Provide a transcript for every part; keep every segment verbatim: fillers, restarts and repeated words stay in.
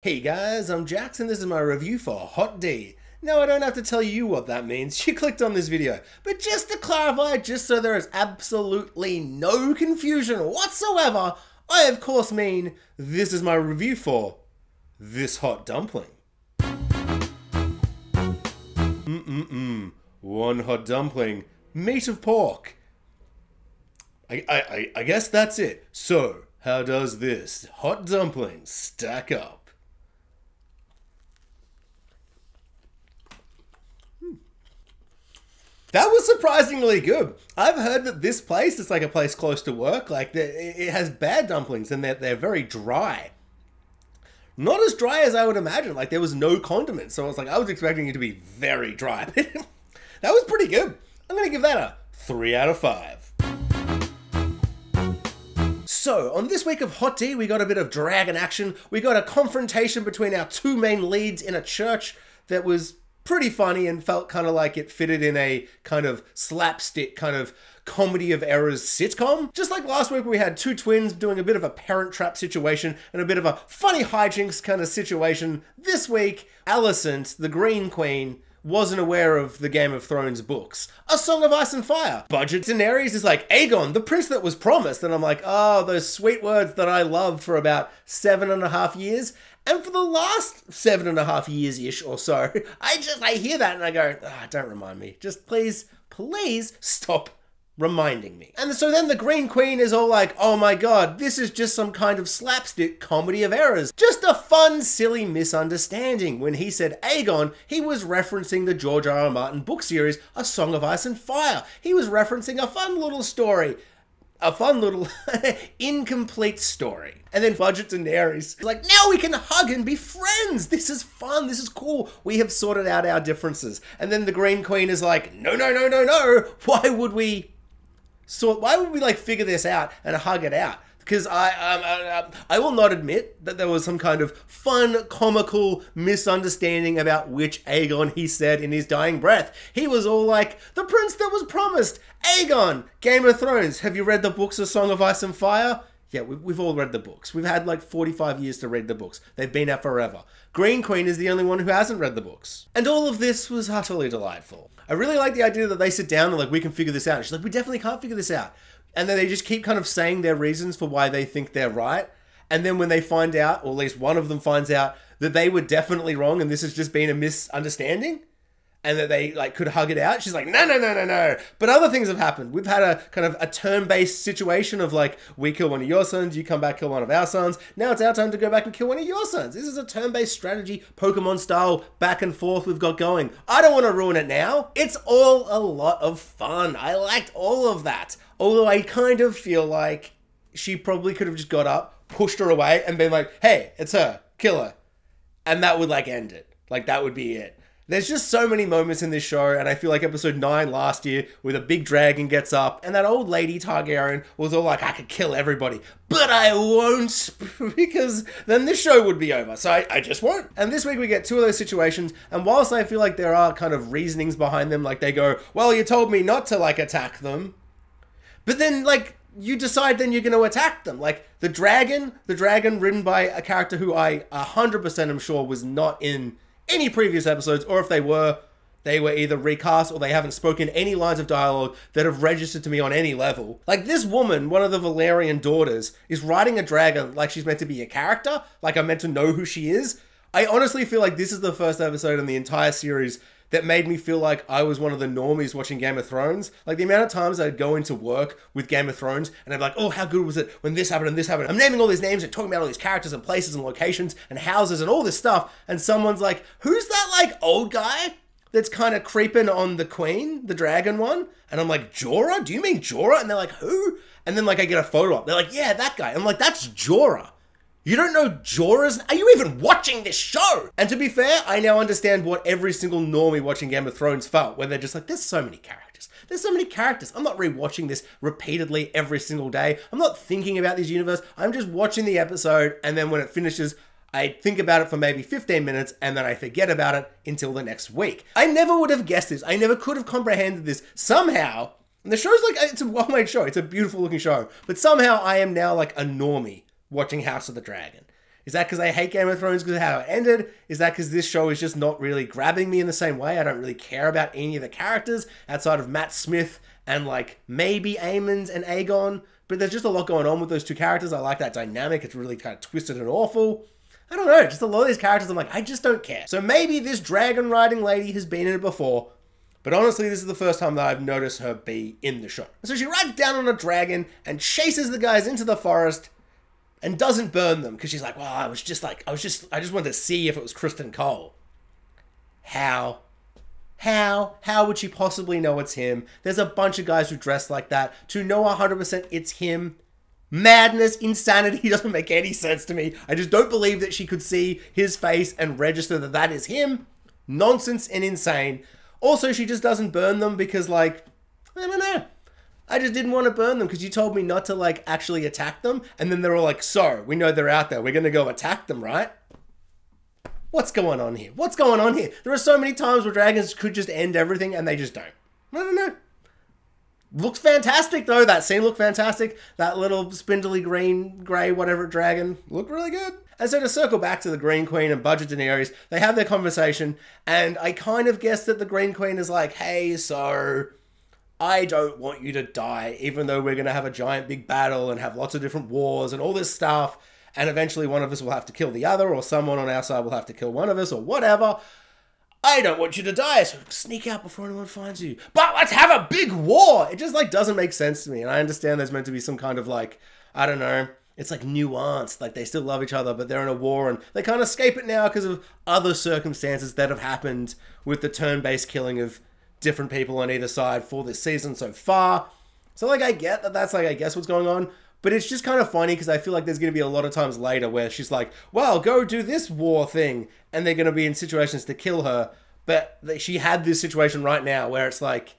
Hey guys, I'm Jax and this is my review for Hot D. Now I don't have to tell you what that means, you clicked on this video, but just to clarify, just so there is absolutely no confusion whatsoever, I of course mean this is my review for this hot dumpling. Mm-mm-mm, one hot dumpling, meat of pork. I, I, I, I guess that's it. So, how does this hot dumpling stack up? That was surprisingly good. I've heard that this place is like a place close to work. Like, it has bad dumplings and they're, they're very dry. Not as dry as I would imagine. Like, there was no condiment. So I was like, I was expecting it to be very dry. That was pretty good. I'm going to give that a three out of five. So, on this week of Hot D, we got a bit of dragon action. We got a confrontation between our two main leads in a church that was pretty funny and felt kind of like it fitted in a kind of slapstick kind of comedy of errors sitcom. Just like last week, we had two twins doing a bit of a Parent Trap situation and a bit of a funny hijinks kind of situation. This week, Alicent, the Green Queen, wasn't aware of the Game of Thrones books. A Song of Ice and Fire. Budget Daenerys is like, Aegon, the prince that was promised. And I'm like, oh, those sweet words that I loved for about seven and a half years. And for the last seven and a half years-ish or so, I just, I hear that and I go, ah, don't remind me. Just please, please stop reminding me. And so then the Green Queen is all like, oh my God, this is just some kind of slapstick comedy of errors. Just a fun, silly misunderstanding. When he said Aegon, he was referencing the George R R. Martin book series, A Song of Ice and Fire. He was referencing a fun little story. A fun little incomplete story. And then Budget Daenerys is like, now we can hug and be friends. This is fun. This is cool. We have sorted out our differences. And then the Green Queen is like, no, no, no, no, no. Why would we sort? Why would we like figure this out and hug it out? Because I, um, I, I will not admit that there was some kind of fun, comical misunderstanding about which Aegon he said in his dying breath. He was all like, the prince that was promised, Aegon, Game of Thrones. Have you read the books of Song of Ice and Fire? Yeah, we, we've all read the books. We've had like forty-five years to read the books. They've been out forever. Green Queen is the only one who hasn't read the books. And all of this was utterly delightful. I really like the idea that they sit down and like, we can figure this out. And she's like, we definitely can't figure this out. And then they just keep kind of saying their reasons for why they think they're right. And then when they find out, or at least one of them finds out, that they were definitely wrong and this has just been a misunderstanding and that they like could hug it out. She's like, no, no, no, no, no. But other things have happened. We've had a kind of a turn-based situation of like, we kill one of your sons, you come back, kill one of our sons. Now it's our time to go back and kill one of your sons. This is a turn-based strategy, Pokemon style, back and forth we've got going. I don't want to ruin it now. It's all a lot of fun. I liked all of that. Although I kind of feel like she probably could have just got up, pushed her away and been like, hey, it's her, kill her. And that would like end it. Like that would be it. There's just so many moments in this show, and I feel like episode nine last year where the big dragon gets up and that old lady Targaryen was all like, I could kill everybody, but I won't because then this show would be over. So I, I just won't. And this week we get two of those situations. And whilst I feel like there are kind of reasonings behind them, like they go, well, you told me not to like attack them. But then like you decide then you're going to attack them. Like the dragon, the dragon ridden by a character who I one hundred percent am sure was not in any previous episodes, or if they were, they were either recast or they haven't spoken any lines of dialogue that have registered to me on any level. Like this woman, one of the Valerian daughters, is riding a dragon like she's meant to be a character, like I'm meant to know who she is. I honestly feel like this is the first episode in the entire series that made me feel like I was one of the normies watching Game of Thrones. Like the amount of times I'd go into work with Game of Thrones and I'd be like, oh, how good was it when this happened and this happened. I'm naming all these names and talking about all these characters and places and locations and houses and all this stuff. And someone's like, who's that like old guy that's kind of creeping on the queen, the dragon one? And I'm like, Jorah? Do you mean Jorah? And they're like, who? And then like I get a photo up. They're like, yeah, that guy. I'm like, that's Jorah. You don't know Jorah's? Are you even watching this show? And to be fair, I now understand what every single normie watching Game of Thrones felt, where they're just like, there's so many characters. There's so many characters. I'm not rewatching this repeatedly every single day. I'm not thinking about this universe. I'm just watching the episode. And then when it finishes, I think about it for maybe fifteen minutes and then I forget about it until the next week. I never would have guessed this. I never could have comprehended this somehow. And the show's like, it's a well-made show. It's a beautiful looking show. But somehow I am now like a normie watching House of the Dragon. Is that because I hate Game of Thrones because of how it ended? Is that because this show is just not really grabbing me in the same way? I don't really care about any of the characters outside of Matt Smith and, like, maybe Aemond and Aegon. But there's just a lot going on with those two characters. I like that dynamic. It's really kind of twisted and awful. I don't know. Just a lot of these characters, I'm like, I just don't care. So maybe this dragon riding lady has been in it before. But honestly, this is the first time that I've noticed her be in the show. So she rides down on a dragon and chases the guys into the forest and doesn't burn them. Because she's like, well, I was just like, I was just, I just wanted to see if it was Kristen Cole. How? How? How would she possibly know it's him? There's a bunch of guys who dress like that. To know one hundred percent it's him. Madness, insanity, doesn't make any sense to me. I just don't believe that she could see his face and register that that is him. Nonsense and insane. Also, she just doesn't burn them because, like, I don't know. I just didn't want to burn them because you told me not to, like, actually attack them. And then they're all like, so, we know they're out there. We're going to go attack them, right? What's going on here? What's going on here? There are so many times where dragons could just end everything and they just don't. I don't know. Looks fantastic, though. That scene looked fantastic. That little spindly green, grey, whatever dragon looked really good. And so to circle back to the Green Queen and budget Daenerys, they have their conversation, and I kind of guess that the Green Queen is like, hey, so I don't want you to die, even though we're going to have a giant big battle and have lots of different wars and all this stuff, and eventually one of us will have to kill the other, or someone on our side will have to kill one of us, or whatever. I don't want you to die, so sneak out before anyone finds you. But let's have a big war! It just, like, doesn't make sense to me, and I understand there's meant to be some kind of, like, I don't know, it's like nuanced, like they still love each other, but they're in a war and they can't escape it now because of other circumstances that have happened with the turn-based killing of different people on either side for this season so far. So, like, I get that that's, like, I guess what's going on, but it's just kind of funny because I feel like there's going to be a lot of times later where she's like, well, go do this war thing, and they're going to be in situations to kill her, but she had this situation right now where it's like,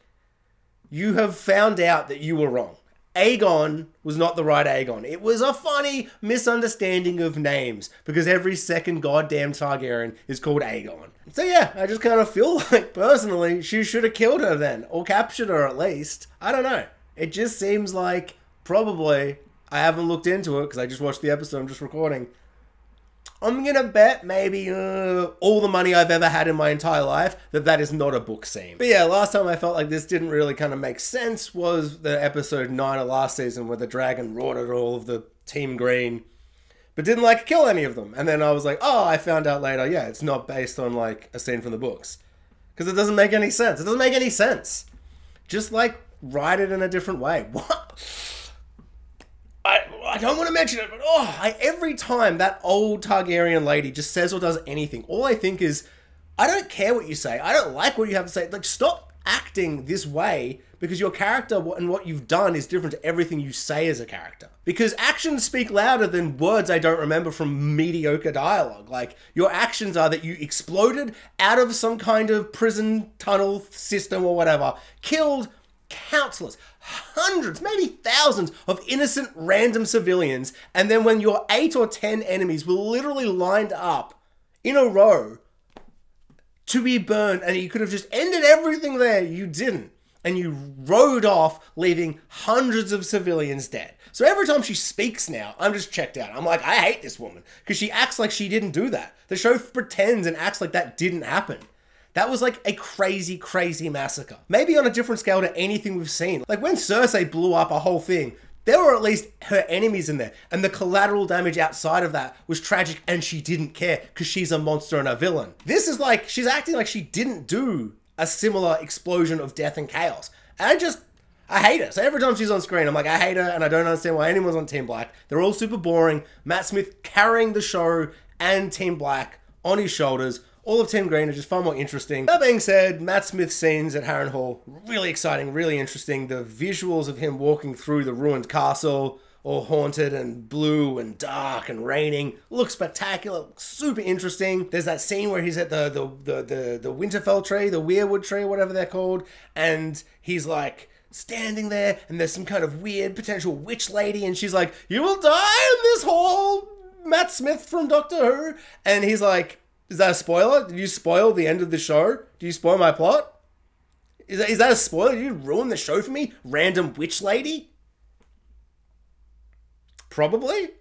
you have found out that you were wrong. Aegon was not the right Aegon. It was a funny misunderstanding of names because every second goddamn Targaryen is called Aegon. So yeah, I just kind of feel like personally she should have killed her then, or captured her at least. I don't know. It just seems like probably, I haven't looked into it because I just watched the episode, I'm just recording. I'm going to bet maybe uh, all the money I've ever had in my entire life that that is not a book scene. But yeah, last time I felt like this didn't really kind of make sense was the episode nine of last season where the dragon roared at all of the Team Green, but didn't, like, kill any of them. And then I was like, oh, I found out later, yeah, it's not based on, like, a scene from the books. Because it doesn't make any sense. It doesn't make any sense. Just, like, write it in a different way. What? I, I don't want to mention it, but oh, I, every time that old Targaryen lady just says or does anything, all I think is, I don't care what you say. I don't like what you have to say. Like, stop acting this way because your character and what you've done is different to everything you say as a character. Because actions speak louder than words I don't remember from mediocre dialogue. Like, your actions are that you exploded out of some kind of prison tunnel system or whatever, killed countless, hundreds, maybe thousands of innocent random civilians, and then when your eight or ten enemies were literally lined up in a row to be burned, and you could have just ended everything there, you didn't, and you rode off, leaving hundreds of civilians dead. So every time she speaks now, I'm just checked out. I'm like, I hate this woman, because she acts like she didn't do that. The show pretends and acts like that didn't happen. That was like a crazy, crazy massacre. Maybe on a different scale to anything we've seen. Like when Cersei blew up a whole thing, there were at least her enemies in there. And the collateral damage outside of that was tragic and she didn't care because she's a monster and a villain. This is like, she's acting like she didn't do a similar explosion of death and chaos. And I just, I hate her. So every time she's on screen, I'm like, I hate her and I don't understand why anyone's on Team Black. They're all super boring. Matt Smith carrying the show and Team Black on his shoulders. All of Team Green are just far more interesting. That being said, Matt Smith's scenes at Harren Hall, really exciting, really interesting. The visuals of him walking through the ruined castle, all haunted and blue and dark and raining, looks spectacular, super interesting. There's that scene where he's at the, the, the, the, the Winterfell tree, the Weirwood tree, whatever they're called, and he's like standing there and there's some kind of weird potential witch lady and she's like, you will die in this hall, Matt Smith from Doctor Who. And he's like, is that a spoiler? Did you spoil the end of the show? Do you spoil my plot? Is that, is that a spoiler? Did you ruin the show for me? Random witch lady? Probably.